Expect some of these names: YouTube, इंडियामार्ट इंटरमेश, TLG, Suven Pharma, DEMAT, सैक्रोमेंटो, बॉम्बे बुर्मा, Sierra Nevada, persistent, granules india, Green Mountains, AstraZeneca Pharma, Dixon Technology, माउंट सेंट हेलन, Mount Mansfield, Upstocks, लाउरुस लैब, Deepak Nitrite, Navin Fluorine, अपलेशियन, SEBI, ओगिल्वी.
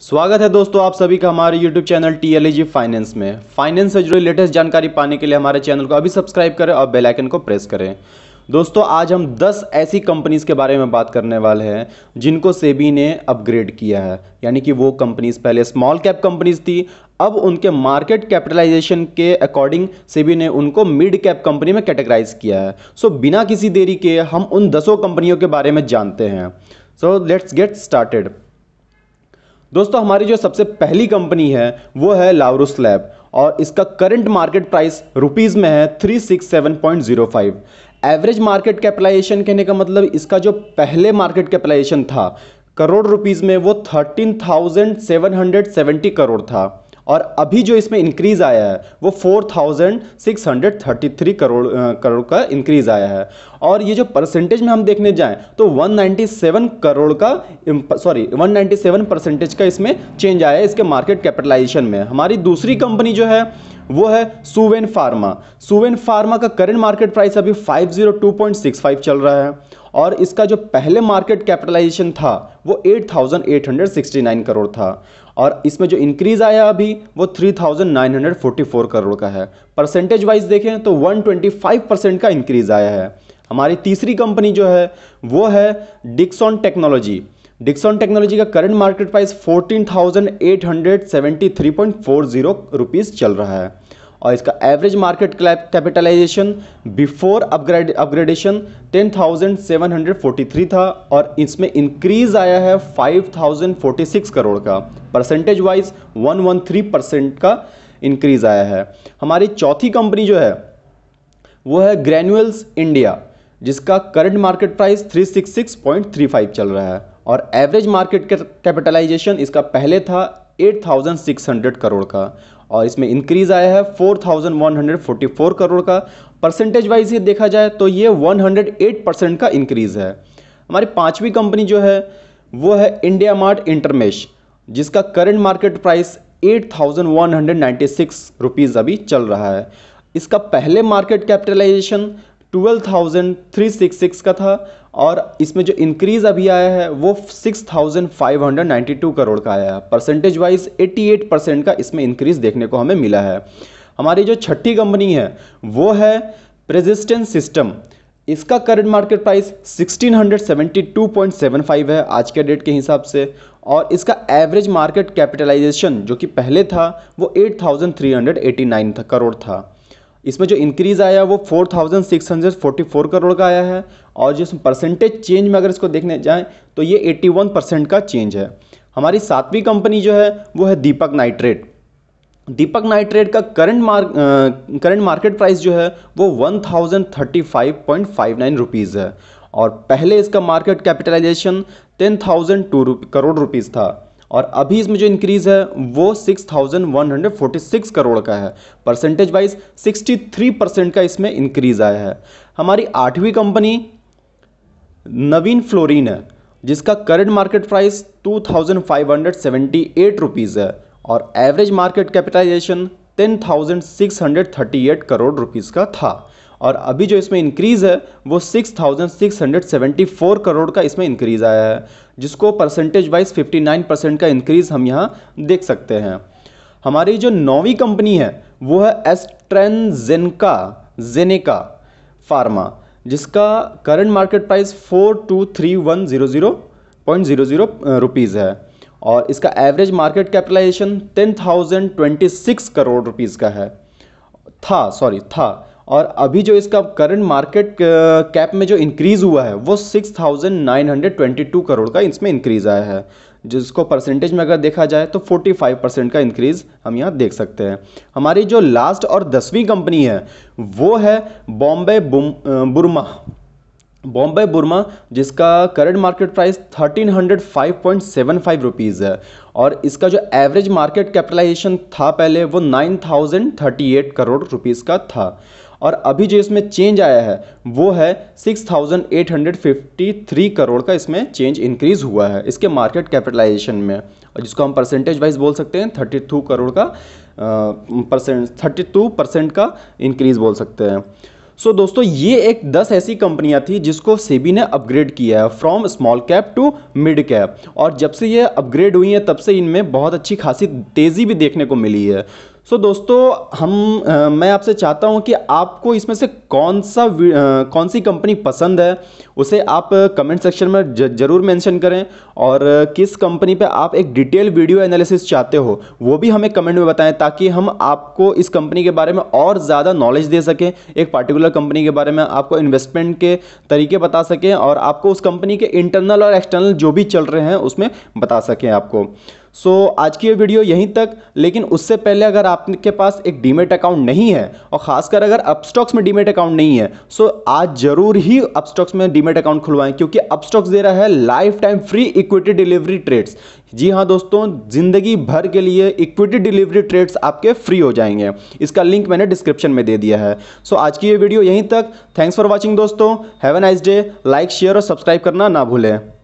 स्वागत है दोस्तों आप सभी का हमारे YouTube चैनल TLG फाइनेंस में। फाइनेंस से जुड़ी लेटेस्ट जानकारी पाने के लिए हमारे चैनल को अभी सब्सक्राइब करें और बेल आइकन को प्रेस करें। दोस्तों आज हम 10 ऐसी कंपनीज के बारे में बात करने वाले हैं जिनको सेबी ने अपग्रेड किया है, यानी कि वो कंपनीज पहले स्मॉल कैप कंपनीज थी, अब उनके मार्केट कैपिटलाइजेशन के अकॉर्डिंग सेबी ने उनको मिड कैप कंपनी में कैटेगराइज किया है। सो बिना किसी देरी के हम उन 10 कंपनियों के बारे में जानते हैं। So let's get started. दोस्तों हमारी जो सबसे पहली कंपनी है वो है लाउरुस लैब और इसका करंट मार्केट प्राइस रुपीज़ में है 367.05। एवरेज मार्केट कैपिटलाइजेशन कहने का मतलब इसका जो पहले मार्केट कैपिटलाइजेशन था करोड़ रुपीज़ में वो 13,770 करोड़ था और अभी जो इसमें इंक्रीज़ आया है वो 4,633 करोड़ का इंक्रीज़ आया है। और ये जो परसेंटेज में हम देखने जाएं तो 197 करोड़ का 197% का इसमें चेंज आया है इसके मार्केट कैपिटलाइजेशन में। हमारी दूसरी कंपनी जो है वो है सुवेन फार्मा। सुवेन फार्मा का करंट मार्केट प्राइस अभी 502.65 चल रहा है और इसका जो पहले मार्केट कैपिटलाइजेशन था वो 8,869 करोड़ था और इसमें जो इंक्रीज़ आया अभी वो 3,944 करोड़ का है। परसेंटेज वाइज देखें तो 125% का इंक्रीज़ आया है। हमारी तीसरी कंपनी जो है वो है डिक्सन टेक्नोलॉजी। डिक्सन टेक्नोलॉजी का करंट मार्केट प्राइस 14,873.40 रुपीज़ चल रहा है और इसका average market capitalisation before upgradation 10,743 था और इसमें इंक्रीज़ आया है 5,046 करोड़ का। परसेंटेज वाइज 113% का इंक्रीज़ आया है। हमारी चौथी कंपनी जो है वो है ग्रैन्यूल्स इंडिया, जिसका करंट मार्केट प्राइस 366.35 चल रहा है और एवरेज मार्केट कैपिटलाइजेशन इसका पहले था 8,600 करोड़ का और इसमें इंक्रीज़ आया है 4,144 करोड़ का। परसेंटेज वाइज ये देखा जाए तो ये 108% का इंक्रीज़ है। हमारी पांचवी कंपनी जो है वो है इंडियामार्ट इंटरमेश, जिसका करंट मार्केट प्राइस 8,196 रुपीज़ अभी चल रहा है। इसका पहले मार्केट कैपिटलाइजेशन 12,366 का था और इसमें जो इंक्रीज़ अभी आया है वो 6,592 करोड़ का आया है। परसेंटेज वाइज 88% का इसमें इंक्रीज़ देखने को हमें मिला है। हमारी जो छठी कंपनी है वो है पर्सिस्टेंट सिस्टम। इसका करंट मार्केट प्राइस 1,672.75 है आज के डेट के हिसाब से और इसका एवरेज मार्केट कैपिटलाइजेशन जो कि पहले था वो 8,389 करोड़ था। इसमें जो इंक्रीज़ आया वो 4,644 करोड़ का आया है और जिस परसेंटेज चेंज में अगर इसको देखने जाएं तो ये 81% का चेंज है। हमारी सातवीं कंपनी जो है वो है दीपक नाइट्रेट। दीपक नाइट्रेट का करंट मार्केट प्राइस जो है वो 1,035.59 रुपीज़ है और पहले इसका मार्केट कैपिटलाइजेशन 10,002 करोड़ रुपीज़ था और अभी इसमें जो इंक्रीज़ है वो 6,146 करोड़ का है। परसेंटेज वाइज 63% का इसमें इंक्रीज़ आया है। हमारी आठवीं कंपनी नवीन फ्लोरिन है, जिसका करंट मार्केट प्राइस 2,578 रुपीज़ है और average market capitalization 10,638 crore rupees का था और अभी जो इसमें इंक्रीज़ है वो 6,674 करोड़ का इसमें इंक्रीज़ आया है, जिसको परसेंटेज वाइज 59% का इंक्रीज़ हम यहाँ देख सकते हैं। हमारी जो नौवीं कंपनी है वो है एस्ट्राजेनेका फार्मा, जिसका करंट मार्केट प्राइस 4,231.00 रुपीज़ है और इसका average market capitalization 10,026 crore rupees का है था और अभी जो इसका करंट मार्केट कैप में जो इंक्रीज़ हुआ है वो 6,922 करोड़ का इसमें इंक्रीज़ आया है, जिसको परसेंटेज में अगर देखा जाए तो 45% का इंक्रीज़ हम यहाँ देख सकते हैं। हमारी जो लास्ट और 10वीं कंपनी है वो है बॉम्बे बुर्मा, जिसका करंट मार्केट प्राइस 1,305.75 रुपीज़ है और इसका जो एवरेज मार्केट कैपिटलाइजेशन था पहले वो 9,038 करोड़ रुपीज़ का था और अभी जो इसमें चेंज आया है वो है 6,853 करोड़ का इसमें चेंज इंक्रीज़ हुआ है इसके मार्केट कैपिटलाइजेशन में और जिसको हम परसेंटेज वाइज बोल सकते हैं 32% का इंक्रीज़ बोल सकते हैं। सो दोस्तों ये एक 10 ऐसी कंपनियां थी जिसको सेबी ने अपग्रेड किया है from small cap to mid cap, और जब से ये अपग्रेड हुई है तब से इनमें बहुत अच्छी खासी तेज़ी भी देखने को मिली है। सो दोस्तों मैं आपसे चाहता हूं कि आपको इसमें से कौन सी कंपनी पसंद है उसे आप कमेंट सेक्शन में ज़रूर मेंशन करें, और किस कंपनी पे आप एक डिटेल वीडियो एनालिसिस चाहते हो वो भी हमें कमेंट में बताएं, ताकि हम आपको इस कंपनी के बारे में और ज़्यादा नॉलेज दे सकें, एक पार्टिकुलर कंपनी के बारे में आपको इन्वेस्टमेंट के तरीके बता सकें, और आपको उस कंपनी के इंटरनल और एक्सटर्नल जो भी चल रहे हैं उसमें बता सकें आपको। सो आज की ये वीडियो यहीं तक, लेकिन उससे पहले अगर आपके पास एक डीमेट अकाउंट नहीं है, और खासकर अगर अपस्टॉक्स में डीमेट अकाउंट नहीं है, सो आज जरूर ही अपस्टॉक्स में डीमेट अकाउंट खुलवाएं, क्योंकि अपस्टॉक्स दे रहा है life time free equity delivery trades. जी हाँ दोस्तों, जिंदगी भर के लिए इक्विटी डिलीवरी ट्रेड्स आपके फ्री हो जाएंगे। इसका लिंक मैंने डिस्क्रिप्शन में दे दिया है। सो आज की ये वीडियो यहीं तक। थैंक्स फॉर वॉचिंग दोस्तों, have a nice day. Like share और सब्सक्राइब करना ना भूलें।